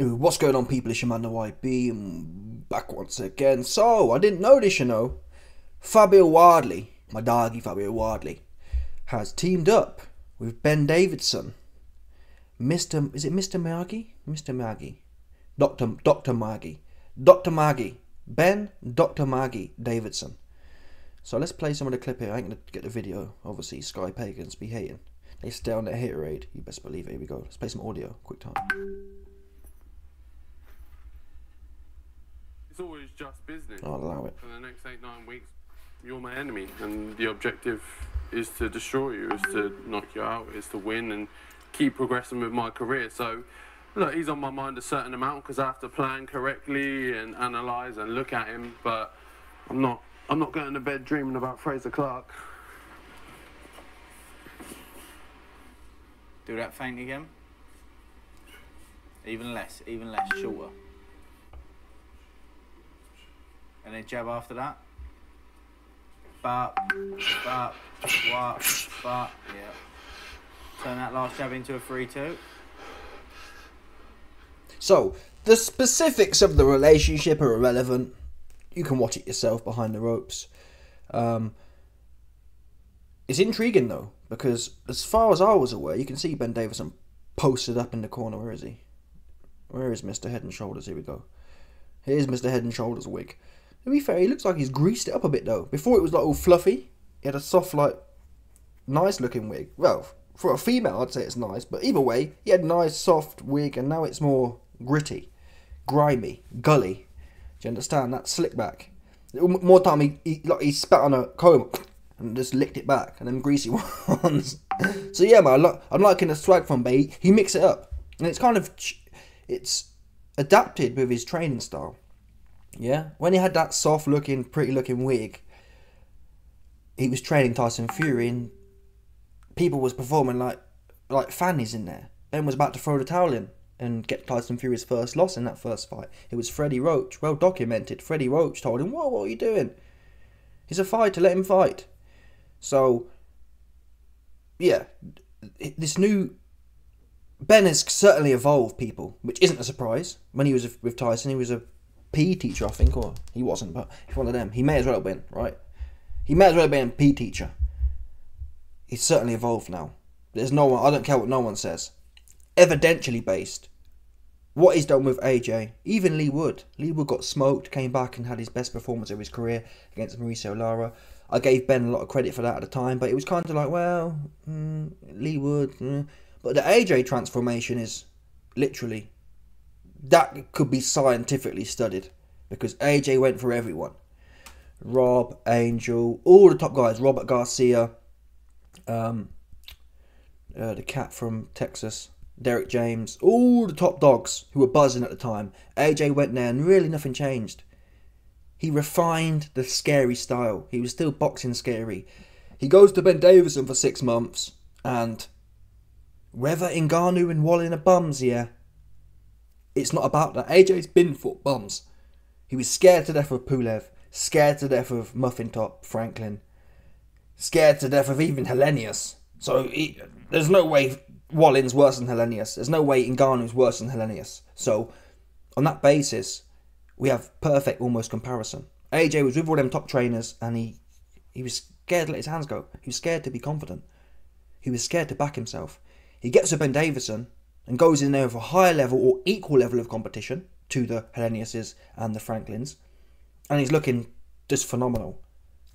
What's going on, people? It's your Manda YB, and back once again. So, I didn't notice, you know, Fabio Wardley, my doggy Fabio Wardley, has teamed up with Ben Davison. Dr. Maggie Davidson. So let's play some of the clip here. I ain't gonna get the video, obviously. Sky pagans be hating. They stay on that hit raid. You best believe it. Here we go. Let's play some audio. Quick time. It's always just business. I'll allow it. For the next 8-9 weeks, you're my enemy, and the objective is to destroy you, is to knock you out, is to win and keep progressing with my career. So, look, he's on my mind a certain amount because I have to plan correctly and analyse and look at him. But I'm not going to bed dreaming about Fraser Clarke. Do that feint again. Even less, shorter. And then jab after that. But, yeah. Turn that last jab into a 3-2. So, the specifics of the relationship are irrelevant. You can watch it yourself behind the ropes. It's intriguing, though, because as far as I was aware, you can see Ben Davison posted up in the corner. Where is he? Where is Mr. Head and Shoulders? Here we go. Here's Mr. Head and Shoulders wig. To be fair, he looks like he's greased it up a bit, though. Before it was like all fluffy. He had a soft, like, nice-looking wig. Well, for a female, I'd say it's nice. But either way, he had a nice, soft wig, and now it's more gritty, grimy, gully. Do you understand? That slick back. More time, he spat on a comb and just licked it back, and them greasy ones. So yeah, man, I'm liking the swag from Bay. He mixed it up, and it's kind of, it's adapted with his training style. Yeah, when he had that soft looking, pretty looking wig, he was training Tyson Fury, and people was performing like fannies in there. Ben was about to throw the towel in and get Tyson Fury's first loss in that first fight. It was Freddie Roach, well documented. Freddie Roach told him, "Whoa, what are you doing? He's a fighter, let him fight." So, yeah, this new Ben has certainly evolved, people, which isn't a surprise. When he was with Tyson, he was a PE teacher, I think, or he wasn't, but he's one of them. He may as well have been, right? He may as well have been a PE teacher. He's certainly evolved now. There's no one, I don't care what no one says. Evidentially based. What he's done with AJ, even Lee Wood. Lee Wood got smoked, came back and had his best performance of his career against Mauricio Lara. I gave Ben a lot of credit for that at the time, but it was kind of like, well, Lee Wood. But the AJ transformation is literally, that could be scientifically studied, because AJ went for everyone. Rob, Angel, all the top guys. Robert Garcia, the cat from Texas, Derek James, all the top dogs who were buzzing at the time. AJ went there and really nothing changed. He refined the scary style. He was still boxing scary. He goes to Ben Davison for 6 months, and whether Ngannou and Wallin are bums, yeah, it's not about that. AJ's been for bums. He was scared to death of Pulev, scared to death of Muffin Top Franklin, scared to death of even Helenius. So there's no way Wallin's worse than Helenius. There's no way Ngannou's worse than Helenius. So on that basis, we have perfect almost comparison. AJ was with all them top trainers, and he was scared to let his hands go. He was scared to be confident. He was scared to back himself. He gets to Ben Davison and goes in there with a higher level or equal level of competition to the Heleniuses and the Franklins, and he's looking just phenomenal.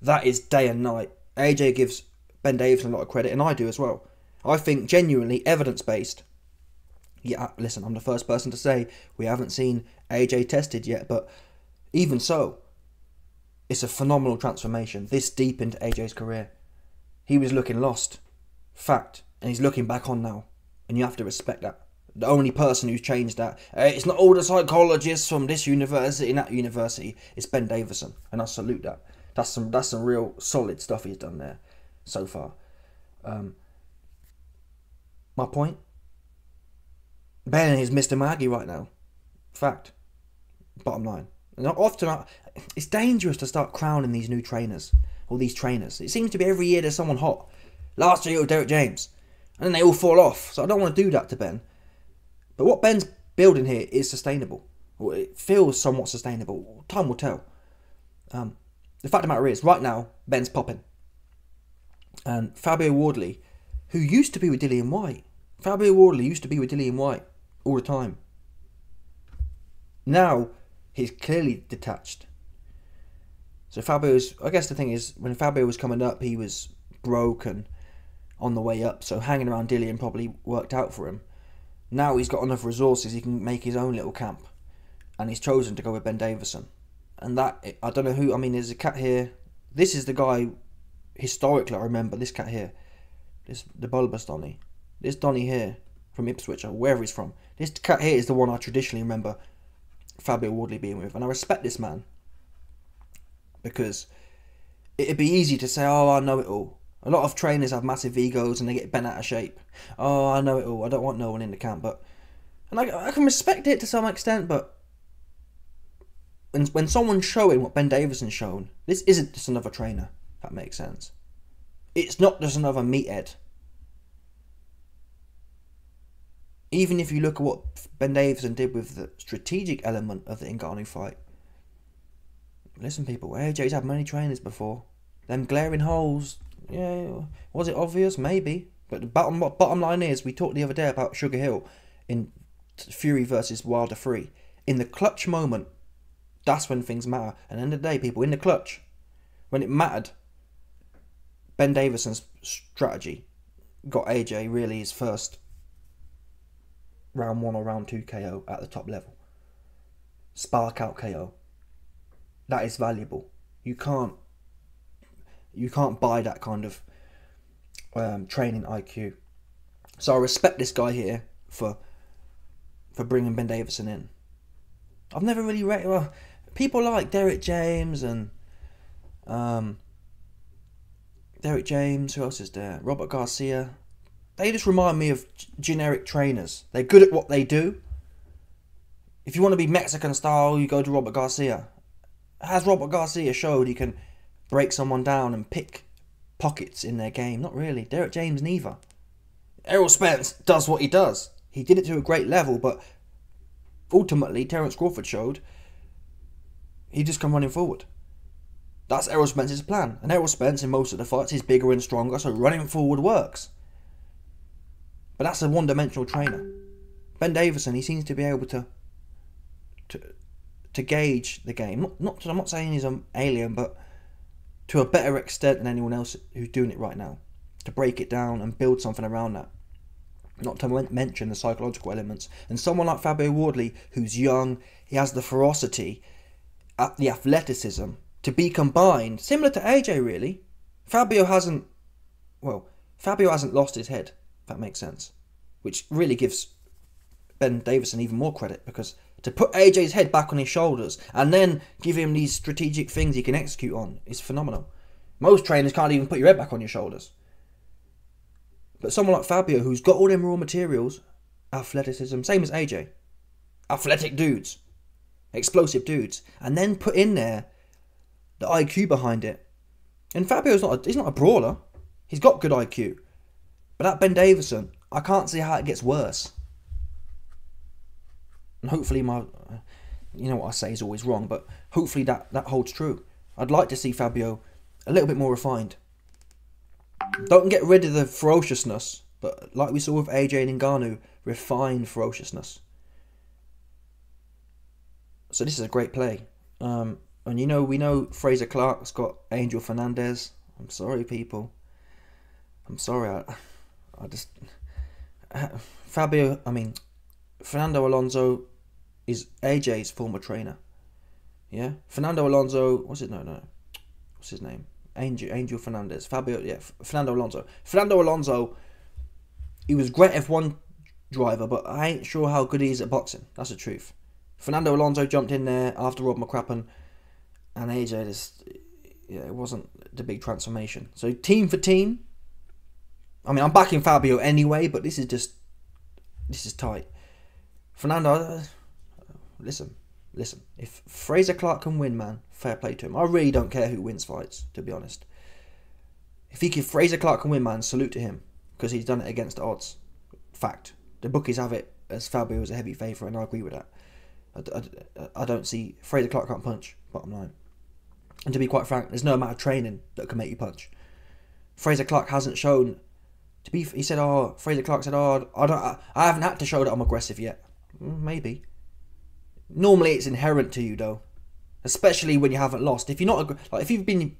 That is day and night. AJ gives Ben Davison a lot of credit, and I do as well. I think genuinely evidence-based. Yeah, listen, I'm the first person to say we haven't seen AJ tested yet, but even so, it's a phenomenal transformation this deep into AJ's career. He was looking lost, fact, and he's looking back on now, and you have to respect that. The only person who's changed that, it's not all the psychologists from this university and that university, it's Ben Davison, and I salute that. That's some real solid stuff he's done there so far. My point? Ben is Mr. Miyagi right now. Fact. Bottom line. And often, it's dangerous to start crowning these new trainers, or these trainers. It seems to be every year there's someone hot. Last year it was Derek James, and then they all fall off, so I don't want to do that to Ben. But what Ben's building here is sustainable. Or it feels somewhat sustainable. Time will tell. The fact of the matter is, right now, Ben's popping. And Fabio Wardley, who used to be with Dillian Whyte. Fabio Wardley used to be with Dillian Whyte all the time. Now, he's clearly detached. So Fabio's, I guess the thing is, when Fabio was coming up, he was broke and on the way up. So hanging around Dillian probably worked out for him. Now he's got enough resources, he can make his own little camp. And he's chosen to go with Ben Davison. And that, I don't know who, I mean, there's a cat here. This is the guy, historically, I remember, this cat here. This, the bulbous Donny. This Donny here, from Ipswich, or wherever he's from. This cat here is the one I traditionally remember Fabio Wardley being with. And I respect this man. Because it'd be easy to say, oh, I know it all. A lot of trainers have massive egos and they get bent out of shape. Oh, I know it all. I don't want no one in the camp. But, and I can respect it to some extent, but when someone's showing what Ben Davison's shown, this isn't just another trainer, if that makes sense. It's not just another meathead. Even if you look at what Ben Davison did with the strategic element of the Ngannou fight. Listen, people, AJ's had many trainers before. Them glaring holes, yeah, was it obvious? Maybe. But the bottom line is, we talked the other day about Sugar Hill in Fury versus Wilder 3. In the clutch moment, that's when things matter. And at the end of the day, people, in the clutch, when it mattered, Ben Davison's strategy got AJ really his first round 1 or round 2 KO at the top level. Spark out KO. That is valuable. You can't buy that kind of training IQ. So I respect this guy here for bringing Ben Davison in. I've never really read, well, people like Derek James and who else is there? Robert Garcia. They just remind me of generic trainers. They're good at what they do. If you want to be Mexican style, you go to Robert Garcia. Has Robert Garcia showed he can break someone down and pick pockets in their game? Not really. Derek James neither. Errol Spence does what he does. He did it to a great level, but ultimately Terence Crawford showed he just come running forward. That's Errol Spence's plan. And Errol Spence in most of the fights is bigger and stronger, so running forward works. But that's a one-dimensional trainer. Ben Davison, he seems to be able to gauge the game. I'm not saying he's an alien, but to a better extent than anyone else who's doing it right now. To break it down and build something around that. Not to mention the psychological elements. And someone like Fabio Wardley, who's young, he has the ferocity, the athleticism, to be combined, similar to AJ really. Fabio hasn't lost his head, if that makes sense. Which really gives Ben Davison even more credit, because to put AJ's head back on his shoulders and then give him these strategic things he can execute on is phenomenal. Most trainers can't even put your head back on your shoulders. But someone like Fabio, who's got all them raw materials, athleticism, same as AJ. Athletic dudes. Explosive dudes. And then put in there the IQ behind it. And Fabio's he's not a brawler. He's got good IQ. But that Ben Davison, I can't see how it gets worse. And hopefully you know what I say is always wrong, but hopefully that holds true. I'd like to see Fabio a little bit more refined. Don't get rid of the ferociousness, but like we saw with AJ and Ngannou, refined ferociousness. So this is a great play. And you know, we know Fraser Clarke's got Angel Fernandez. I'm sorry, people. I'm sorry. Fernando Alonso is AJ's former trainer. Yeah? Fernando Alonso... What's his name? Angel Fernandez. Fabio... Yeah, Fernando Alonso. Fernando Alonso, he was great F1 driver, but I ain't sure how good he is at boxing. That's the truth. Fernando Alonso jumped in there after Rob McCracken, and AJ just... Yeah, it wasn't the big transformation. So team for team... I mean, I'm backing Fabio anyway, but this is just... This is tight. Fernando, listen. If Fraser Clarke can win, man, fair play to him. I really don't care who wins fights, to be honest. If Fraser Clarke can win, man, salute to him. Because he's done it against the odds. Fact. The bookies have it as Fabio was a heavy favourite, and I agree with that. I don't see... Fraser Clarke can't punch, bottom line. And to be quite frank, there's no amount of training that can make you punch. Fraser Clarke hasn't shown... To be, he said, oh, Fraser Clarke said, oh, I haven't had to show that I'm aggressive yet. Maybe. Normally it's inherent to you, though. Especially when you haven't lost. If you're not... Like, if you've been...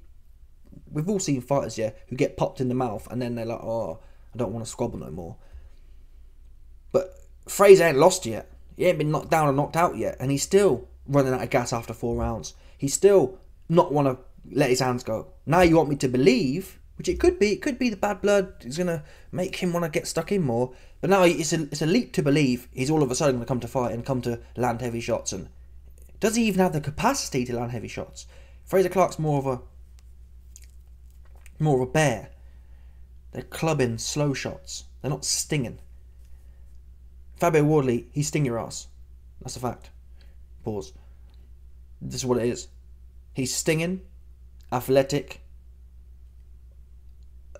We've all seen fighters, yeah, who get popped in the mouth and then they're like, oh, I don't want to squabble no more. But Fraser ain't lost yet. He ain't been knocked down or knocked out yet. And he's still running out of gas after 4 rounds. He's still not want to let his hands go. Now you want me to believe, which it could be the bad blood is going to make him want to get stuck in more. But now it's a leap to believe he's all of a sudden going to come to fight and come to land heavy shots. And does he even have the capacity to land heavy shots? Fraser Clarke's more of a bear. They're clubbing slow shots. They're not stinging. Fabio Wardley, he's sting your ass. That's a fact. Pause. This is what it is. He's stinging, athletic.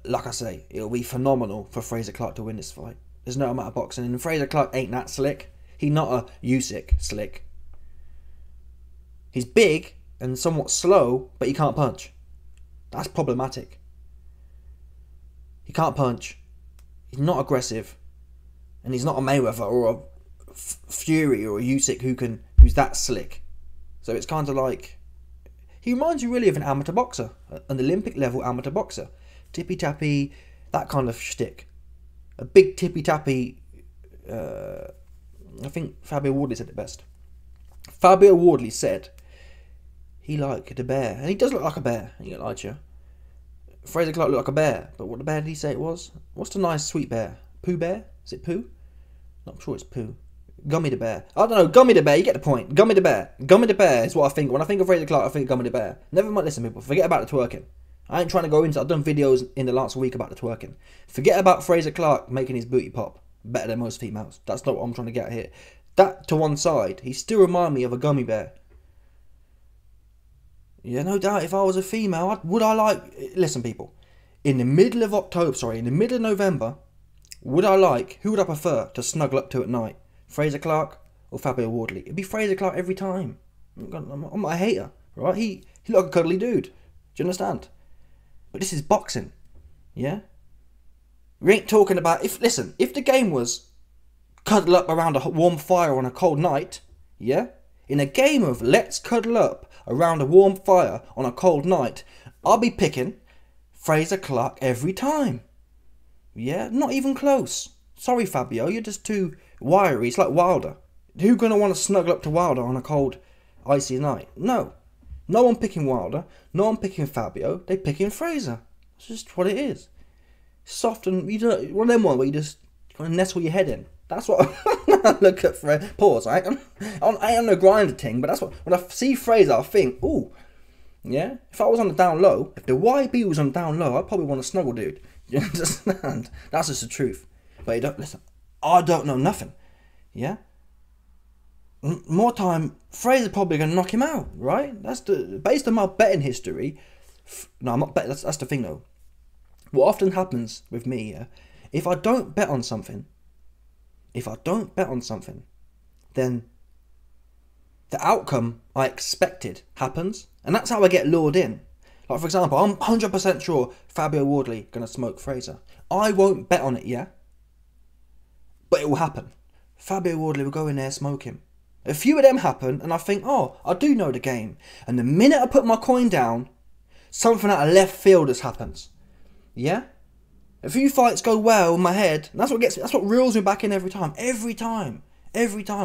Like I say, it'll be phenomenal for Fraser Clarke to win this fight. There's no amount of boxing, and Fraser Clarke ain't that slick. He's not a Usyk slick. He's big and somewhat slow, but he can't punch. That's problematic. He can't punch. He's not aggressive, and he's not a Mayweather or a Fury or a Usyk who's that slick. So it's kind of like he reminds you really of an amateur boxer, an Olympic level amateur boxer, tippy tappy, that kind of shtick, a big tippy tappy. I think Fabio Wardley said it best. Fabio Wardley said he liked a bear, and he does look like a bear. He ain't lied to you. Fraser Clarke looked like a bear, but what the bear did he say it was? What's the nice sweet bear? Pooh Bear? Is it Pooh? No, I'm sure it's Pooh. Gummy the Bear. I don't know, Gummy the Bear, you get the point. Gummy the Bear. Gummy the Bear is what I think. When I think of Fraser Clarke, I think of Gummy the Bear. Never mind, listen people, forget about the twerking. I ain't trying to go into, I've done videos in the last week about the twerking. Forget about Fraser Clarke making his booty pop better than most females. That's not what I'm trying to get here. That to one side, he still reminds me of a gummy bear. Yeah, no doubt if I was a female, would I like... Listen people, in the middle of November, would I like, who would I prefer to snuggle up to at night? Fraser Clarke or Fabio Wardley? It'd be Fraser Clarke every time. I'm not a hater, right? He looked like a cuddly dude. Do you understand? But this is boxing, yeah? We ain't talking about... If the game was cuddle up around a warm fire on a cold night, yeah? In a game of let's cuddle up around a warm fire on a cold night, I'll be picking Fraser Clarke every time. Yeah, not even close. Sorry, Fabio, you're just too wiry. It's like Wilder. Who's going to want to snuggle up to Wilder on a cold, icy night? No. No one picking Wilder. No one picking Fabio. They're picking Fraser. It's just what it is. Soft and... you don't, one of them ones where you just kind of nestle your head in. That's what... I look at Fraser. Pause, right? I ain't on no grinder ting, but that's what... When I see Fraser, I think, ooh. Yeah? If I was on the down low, if the YB was on the down low, I'd probably want to snuggle, dude. You understand? That's just the truth. But you don't listen. I don't know nothing. Yeah. More time, Fraser probably gonna knock him out, right? That's the based on my betting history. No, I'm not betting. That's the thing though. What often happens with me, yeah, if I don't bet on something, then the outcome I expected happens, and that's how I get lured in. Like, for example, I'm 100% sure Fabio Wardley going to smoke Fraser. I won't bet on it, yeah? But it will happen. Fabio Wardley will go in there, smoke him. A few of them happen, and I think, oh, I do know the game. And the minute I put my coin down, something out of left field has happened. Yeah? A few fights go well in my head, and that's what gets me, that's what reels me back in every time. Every time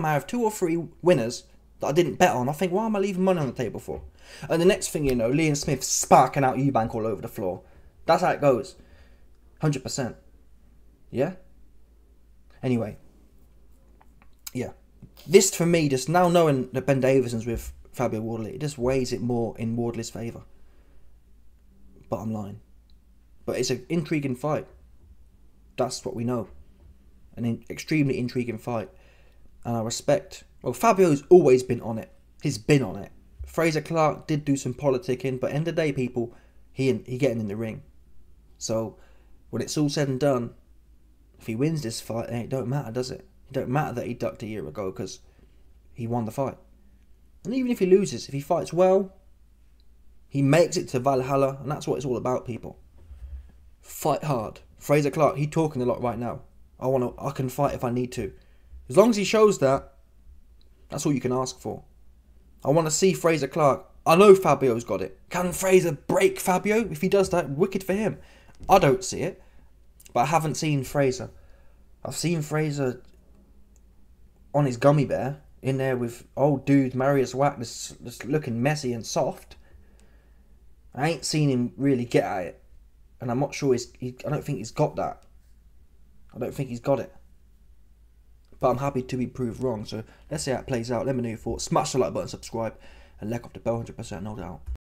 I have 2 or 3 winners that I didn't bet on. I think, why am I leaving money on the table for? And the next thing you know, Liam Smith sparking out Eubank all over the floor. That's how it goes. 100%. Yeah? Anyway. Yeah. This, for me, just now knowing that Ben Davison's with Fabio Wardley, it just weighs it more in Wardley's favour. Bottom line. But it's an intriguing fight. That's what we know. An extremely intriguing fight. And I respect... Well, Fabio's always been on it. He's been on it. Fraser Clarke did do some politicking, but end of the day, people, he getting in the ring. So, when it's all said and done, if he wins this fight, it don't matter, does it? It don't matter that he ducked a year ago because he won the fight. And even if he loses, if he fights well, he makes it to Valhalla, and that's what it's all about, people. Fight hard. Fraser Clarke, he's talking a lot right now. I can fight if I need to. As long as he shows that, that's all you can ask for. I want to see Fraser Clarke. I know Fabio's got it. Can Fraser break Fabio? If he does that, wicked for him. I don't see it. But I haven't seen Fraser. I've seen Fraser on his gummy bear, in there with old dude Marius Wack, just looking messy and soft. I ain't seen him really get at it. And I'm not sure I don't think he's got that. I don't think he's got it. But I'm happy to be proved wrong. So let's see how it plays out. Let me know your thoughts. Smash the like button, subscribe, and leg off the bell 100%, no doubt.